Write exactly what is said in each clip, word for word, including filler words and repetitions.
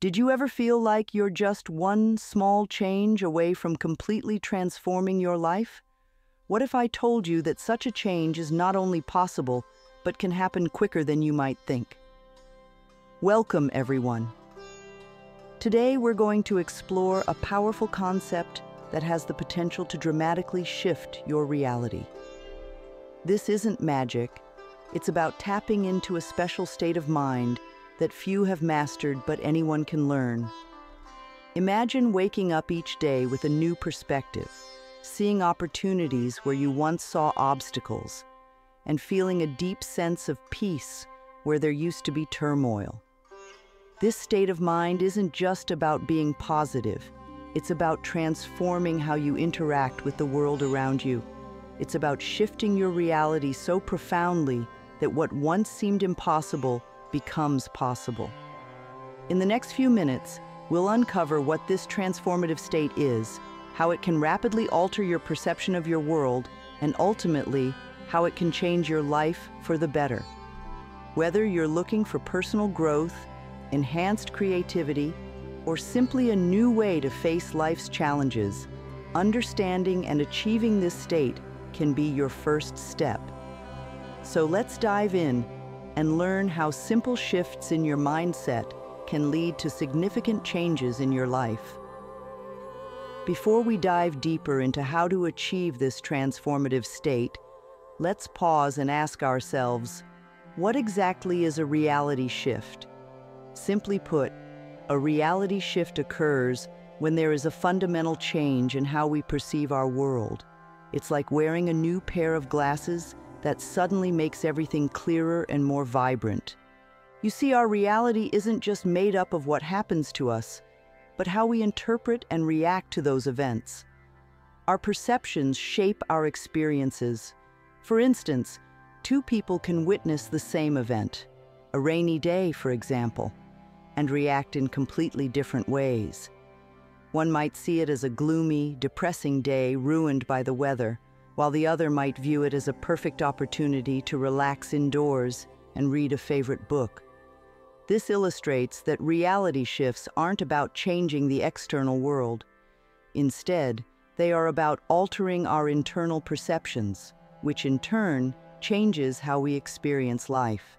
Did you ever feel like you're just one small change away from completely transforming your life? What if I told you that such a change is not only possible, but can happen quicker than you might think? Welcome, everyone. Today, we're going to explore a powerful concept that has the potential to dramatically shift your reality. This isn't magic. It's about tapping into a special state of mind that few have mastered but anyone can learn. Imagine waking up each day with a new perspective, seeing opportunities where you once saw obstacles, and feeling a deep sense of peace where there used to be turmoil. This state of mind isn't just about being positive. It's about transforming how you interact with the world around you. It's about shifting your reality so profoundly that what once seemed impossible becomes possible. In the next few minutes, we'll uncover what this transformative state is, how it can rapidly alter your perception of your world, and ultimately, how it can change your life for the better. Whether you're looking for personal growth, enhanced creativity, or simply a new way to face life's challenges, understanding and achieving this state can be your first step. So let's dive in and learn how simple shifts in your mindset can lead to significant changes in your life. Before we dive deeper into how to achieve this transformative state, let's pause and ask ourselves, what exactly is a reality shift? Simply put, a reality shift occurs when there is a fundamental change in how we perceive our world. It's like wearing a new pair of glasses that suddenly makes everything clearer and more vibrant. You see, our reality isn't just made up of what happens to us, but how we interpret and react to those events. Our perceptions shape our experiences. For instance, two people can witness the same event, a rainy day, for example, and react in completely different ways. One might see it as a gloomy, depressing day ruined by the weather, while the other might view it as a perfect opportunity to relax indoors and read a favorite book. This illustrates that reality shifts aren't about changing the external world. Instead, they are about altering our internal perceptions, which in turn changes how we experience life.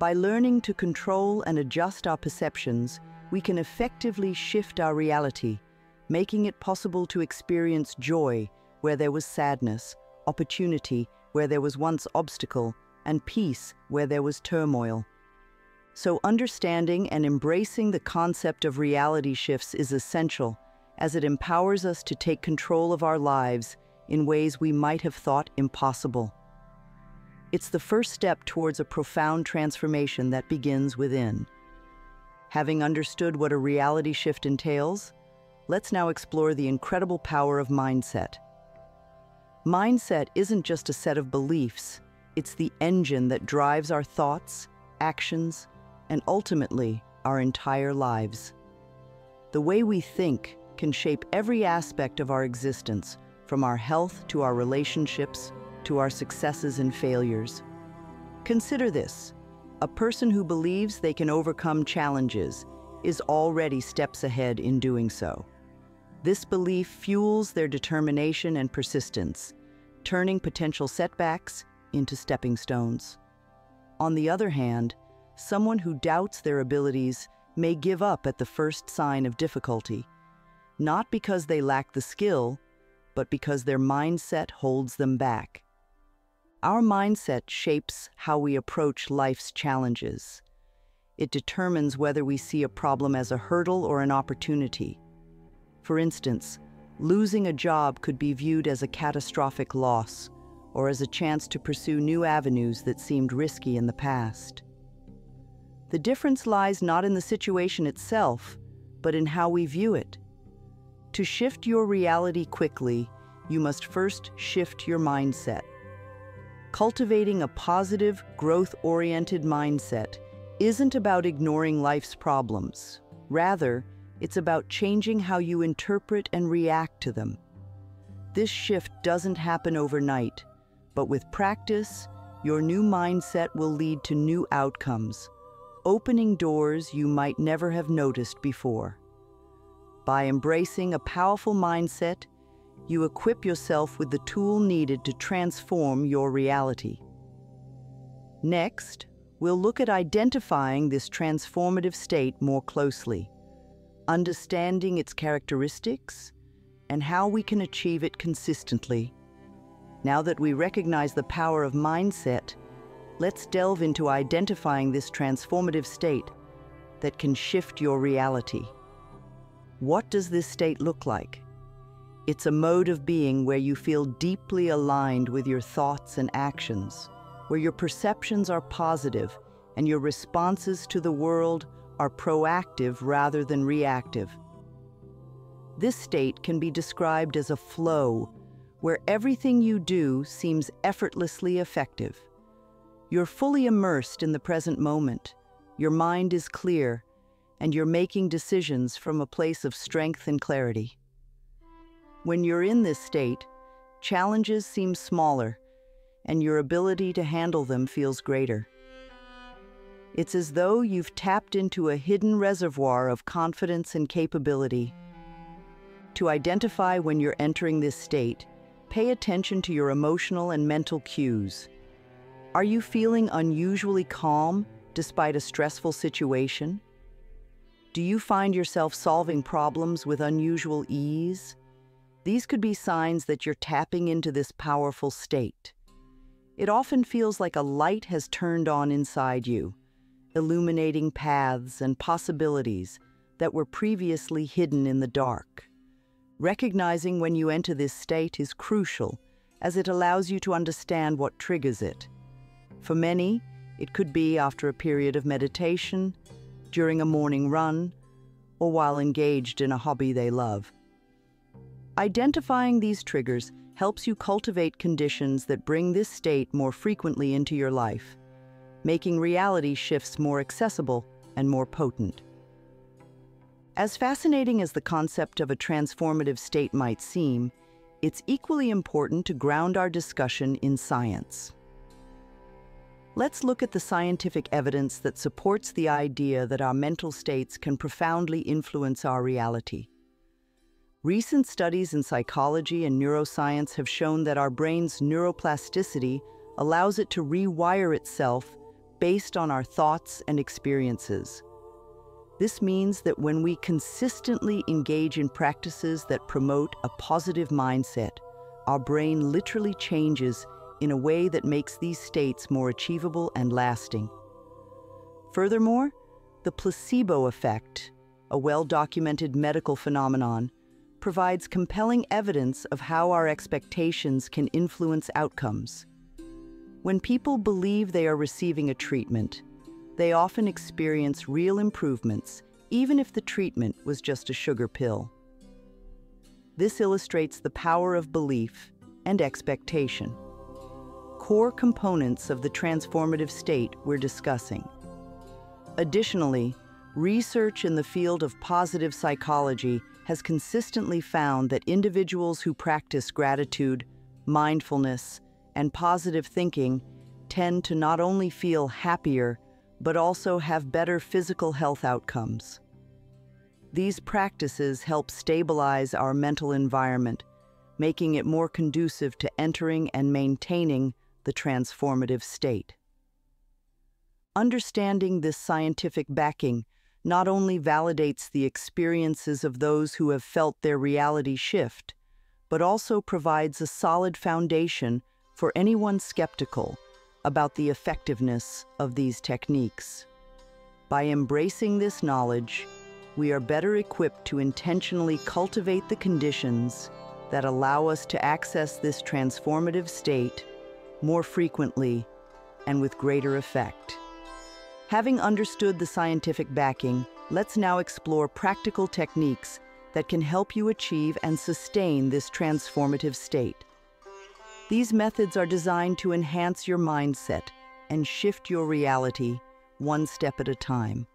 By learning to control and adjust our perceptions, we can effectively shift our reality, making it possible to experience joy where there was sadness, opportunity where there was once obstacle, and peace where there was turmoil. So understanding and embracing the concept of reality shifts is essential, as it empowers us to take control of our lives in ways we might have thought impossible. It's the first step towards a profound transformation that begins within. Having understood what a reality shift entails, let's now explore the incredible power of mindset. Mindset isn't just a set of beliefs, it's the engine that drives our thoughts, actions, and ultimately, our entire lives. The way we think can shape every aspect of our existence, from our health to our relationships, to our successes and failures. Consider this: a person who believes they can overcome challenges is already steps ahead in doing so. This belief fuels their determination and persistence, turning potential setbacks into stepping stones. On the other hand, someone who doubts their abilities may give up at the first sign of difficulty, not because they lack the skill, but because their mindset holds them back. Our mindset shapes how we approach life's challenges. It determines whether we see a problem as a hurdle or an opportunity. For instance, losing a job could be viewed as a catastrophic loss or as a chance to pursue new avenues that seemed risky in the past. The difference lies not in the situation itself, but in how we view it. To shift your reality quickly, you must first shift your mindset. Cultivating a positive, growth-oriented mindset isn't about ignoring life's problems. Rather, it's about changing how you interpret and react to them. This shift doesn't happen overnight, but with practice, your new mindset will lead to new outcomes, opening doors you might never have noticed before. By embracing a powerful mindset, you equip yourself with the tool needed to transform your reality. Next, we'll look at identifying this transformative state more closely, understanding its characteristics, and how we can achieve it consistently. Now that we recognize the power of mindset, let's delve into identifying this transformative state that can shift your reality. What does this state look like? It's a mode of being where you feel deeply aligned with your thoughts and actions, where your perceptions are positive and your responses to the world are proactive rather than reactive. This state can be described as a flow, where everything you do seems effortlessly effective. You're fully immersed in the present moment, your mind is clear, and you're making decisions from a place of strength and clarity. When you're in this state, challenges seem smaller, and your ability to handle them feels greater. It's as though you've tapped into a hidden reservoir of confidence and capability. To identify when you're entering this state, pay attention to your emotional and mental cues. Are you feeling unusually calm despite a stressful situation? Do you find yourself solving problems with unusual ease? These could be signs that you're tapping into this powerful state. It often feels like a light has turned on inside you, illuminating paths and possibilities that were previously hidden in the dark. Recognizing when you enter this state is crucial, as it allows you to understand what triggers it. For many, it could be after a period of meditation, during a morning run, or while engaged in a hobby they love. Identifying these triggers helps you cultivate conditions that bring this state more frequently into your life, making reality shifts more accessible and more potent. As fascinating as the concept of a transformative state might seem, it's equally important to ground our discussion in science. Let's look at the scientific evidence that supports the idea that our mental states can profoundly influence our reality. Recent studies in psychology and neuroscience have shown that our brain's neuroplasticity allows it to rewire itself based on our thoughts and experiences. This means that when we consistently engage in practices that promote a positive mindset, our brain literally changes in a way that makes these states more achievable and lasting. Furthermore, the placebo effect, a well-documented medical phenomenon, provides compelling evidence of how our expectations can influence outcomes. When people believe they are receiving a treatment, they often experience real improvements, even if the treatment was just a sugar pill. This illustrates the power of belief and expectation, core components of the transformative state we're discussing. Additionally, research in the field of positive psychology has consistently found that individuals who practice gratitude, mindfulness, and positive thinking tend to not only feel happier, but also have better physical health outcomes. These practices help stabilize our mental environment, making it more conducive to entering and maintaining the transformative state. Understanding this scientific backing not only validates the experiences of those who have felt their reality shift, but also provides a solid foundation for anyone skeptical about the effectiveness of these techniques. By embracing this knowledge, we are better equipped to intentionally cultivate the conditions that allow us to access this transformative state more frequently and with greater effect. Having understood the scientific backing, let's now explore practical techniques that can help you achieve and sustain this transformative state. These methods are designed to enhance your mindset and shift your reality one step at a time.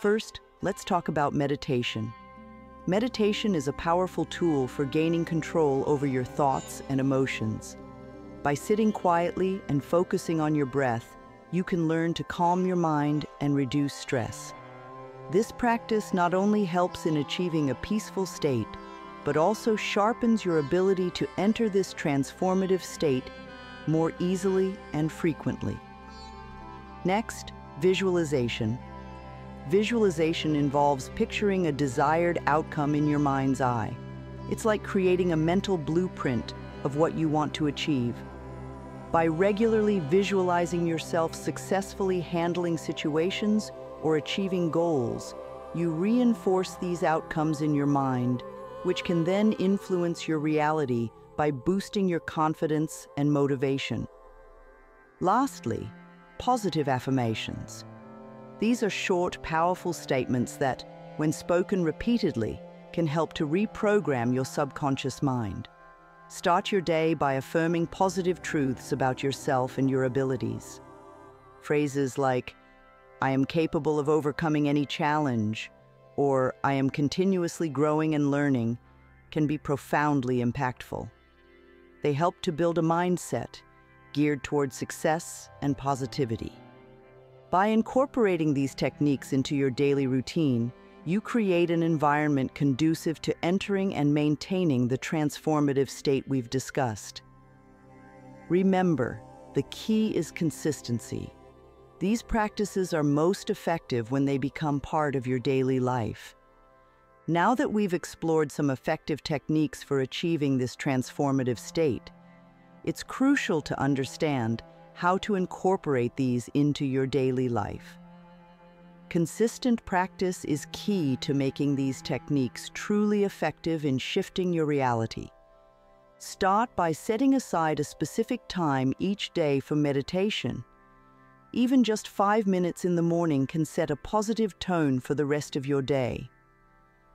First, let's talk about meditation. Meditation is a powerful tool for gaining control over your thoughts and emotions. By sitting quietly and focusing on your breath, you can learn to calm your mind and reduce stress. This practice not only helps in achieving a peaceful state, but also sharpens your ability to enter this transformative state more easily and frequently. Next, visualization. Visualization involves picturing a desired outcome in your mind's eye. It's like creating a mental blueprint of what you want to achieve. By regularly visualizing yourself successfully handling situations or achieving goals, you reinforce these outcomes in your mind, which can then influence your reality by boosting your confidence and motivation. Lastly, positive affirmations. These are short, powerful statements that, when spoken repeatedly, can help to reprogram your subconscious mind. Start your day by affirming positive truths about yourself and your abilities. Phrases like, "I am capable of overcoming any challenge," or "I am continuously growing and learning," can be profoundly impactful. They help to build a mindset geared toward success and positivity. By incorporating these techniques into your daily routine, you create an environment conducive to entering and maintaining the transformative state we've discussed. Remember, the key is consistency. These practices are most effective when they become part of your daily life. Now that we've explored some effective techniques for achieving this transformative state, it's crucial to understand how to incorporate these into your daily life. Consistent practice is key to making these techniques truly effective in shifting your reality. Start by setting aside a specific time each day for meditation. Even just five minutes in the morning can set a positive tone for the rest of your day.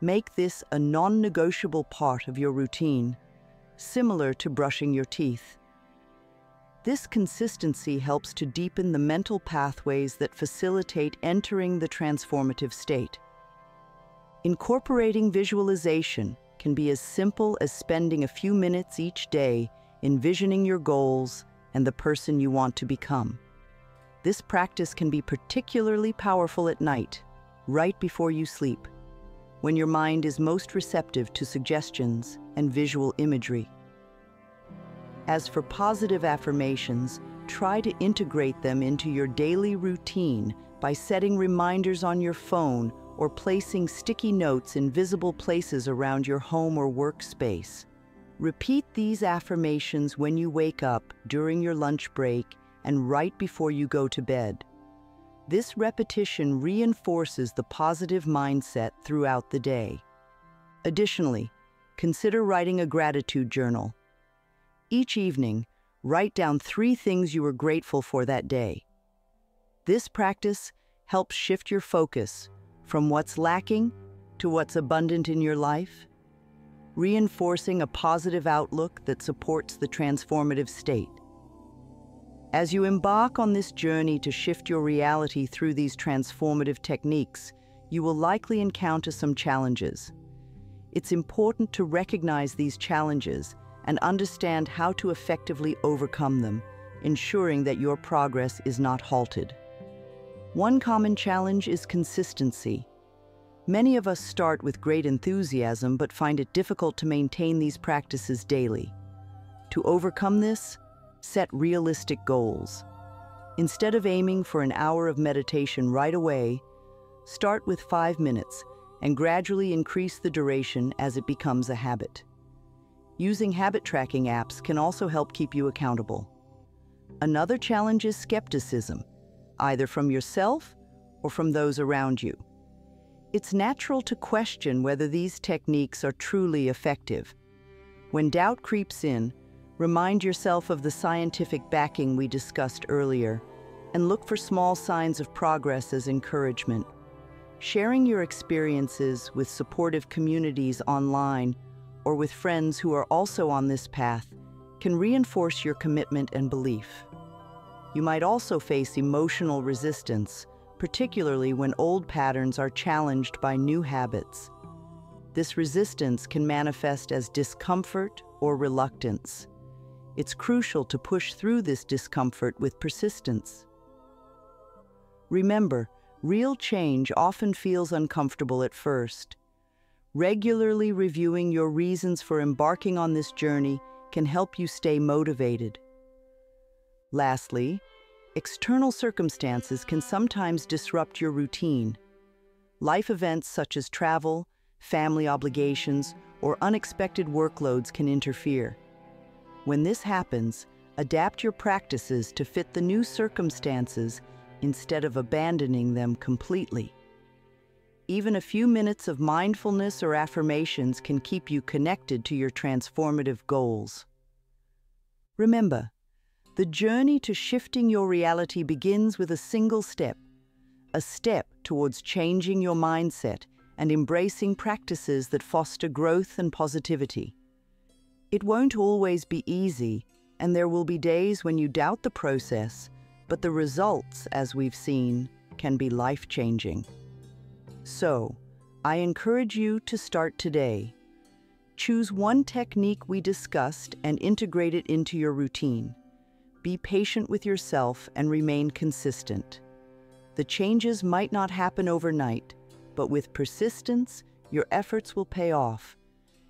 Make this a non-negotiable part of your routine, similar to brushing your teeth. This consistency helps to deepen the mental pathways that facilitate entering the transformative state. Incorporating visualization can be as simple as spending a few minutes each day envisioning your goals and the person you want to become. This practice can be particularly powerful at night, right before you sleep, when your mind is most receptive to suggestions and visual imagery. As for positive affirmations, try to integrate them into your daily routine by setting reminders on your phone or placing sticky notes in visible places around your home or workspace. Repeat these affirmations when you wake up, during your lunch break, and right before you go to bed. This repetition reinforces the positive mindset throughout the day. Additionally, consider writing a gratitude journal. Each evening, write down three things you were grateful for that day. This practice helps shift your focus from what's lacking to what's abundant in your life, reinforcing a positive outlook that supports the transformative state. As you embark on this journey to shift your reality through these transformative techniques, you will likely encounter some challenges. It's important to recognize these challenges and understand how to effectively overcome them, ensuring that your progress is not halted. One common challenge is consistency. Many of us start with great enthusiasm but find it difficult to maintain these practices daily. To overcome this, set realistic goals. Instead of aiming for an hour of meditation right away, start with five minutes and gradually increase the duration as it becomes a habit. Using habit tracking apps can also help keep you accountable. Another challenge is skepticism, either from yourself or from those around you. It's natural to question whether these techniques are truly effective. When doubt creeps in, remind yourself of the scientific backing we discussed earlier and look for small signs of progress as encouragement. Sharing your experiences with supportive communities online or with friends who are also on this path can reinforce your commitment and belief. You might also face emotional resistance, particularly when old patterns are challenged by new habits. This resistance can manifest as discomfort or reluctance. It's crucial to push through this discomfort with persistence. Remember, real change often feels uncomfortable at first. Regularly reviewing your reasons for embarking on this journey can help you stay motivated. Lastly, external circumstances can sometimes disrupt your routine. Life events such as travel, family obligations, or unexpected workloads can interfere. When this happens, adapt your practices to fit the new circumstances instead of abandoning them completely. Even a few minutes of mindfulness or affirmations can keep you connected to your transformative goals. Remember, the journey to shifting your reality begins with a single step, a step towards changing your mindset and embracing practices that foster growth and positivity. It won't always be easy, and there will be days when you doubt the process, but the results, as we've seen, can be life-changing. So, I encourage you to start today. Choose one technique we discussed and integrate it into your routine. Be patient with yourself and remain consistent. The changes might not happen overnight, but with persistence, your efforts will pay off.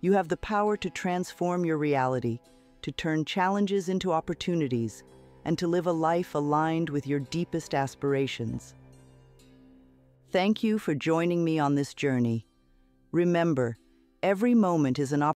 You have the power to transform your reality, to turn challenges into opportunities, and to live a life aligned with your deepest aspirations. Thank you for joining me on this journey. Remember, every moment is an opportunity.